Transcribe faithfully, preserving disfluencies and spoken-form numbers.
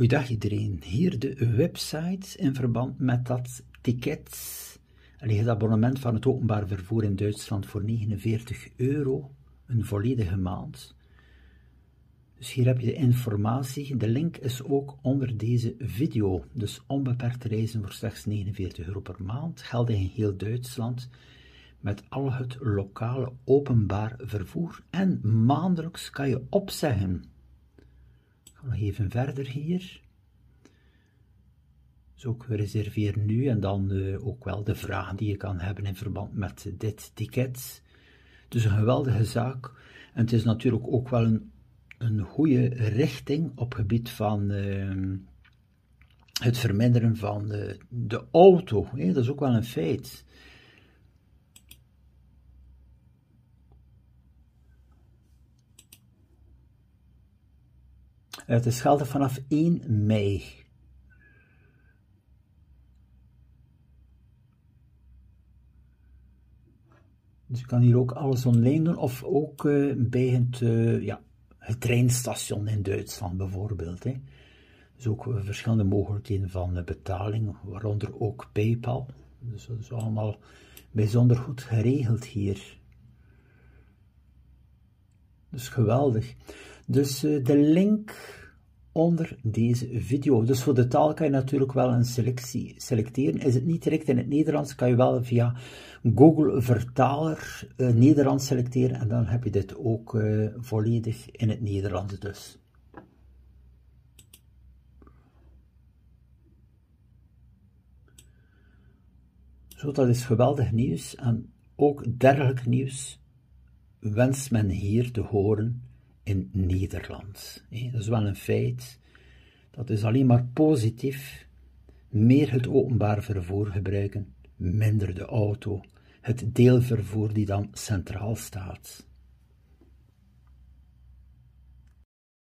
Goeiedag iedereen, hier de website in verband met dat ticket, het abonnement van het openbaar vervoer in Duitsland voor negenenveertig euro, een volledige maand. Dus hier heb je de informatie, de link is ook onder deze video, dus onbeperkt reizen voor slechts negenenveertig euro per maand, geldig in heel Duitsland, met al het lokale openbaar vervoer en maandelijks kan je opzeggen. Nog even verder hier. Dus ook reserveer nu en dan uh, ook wel de vragen die je kan hebben in verband met dit ticket. Dus een geweldige zaak. En het is natuurlijk ook wel een, een goede richting op gebied van uh, het verminderen van uh, de auto. Hey, dat is ook wel een feit. Het is geldig vanaf één mei. Dus je kan hier ook alles online doen, of ook uh, bij het, uh, ja, het treinstation in Duitsland bijvoorbeeld. Hè. Dus ook uh, verschillende mogelijkheden van uh, betaling, waaronder ook PayPal. Dus dat is allemaal bijzonder goed geregeld hier. Dus geweldig. Dus uh, de link onder deze video. Dus voor de taal kan je natuurlijk wel een selectie selecteren. Is het niet direct in het Nederlands, kan je wel via Google Vertaler uh, Nederlands selecteren. En dan heb je dit ook uh, volledig in het Nederlands dus. Zo, dat is geweldig nieuws. En ook dergelijk nieuws wenst men hier te horen in Nederland. Dat is wel een feit. Dat is alleen maar positief. Meer het openbaar vervoer gebruiken, minder de auto. Het deelvervoer die dan centraal staat.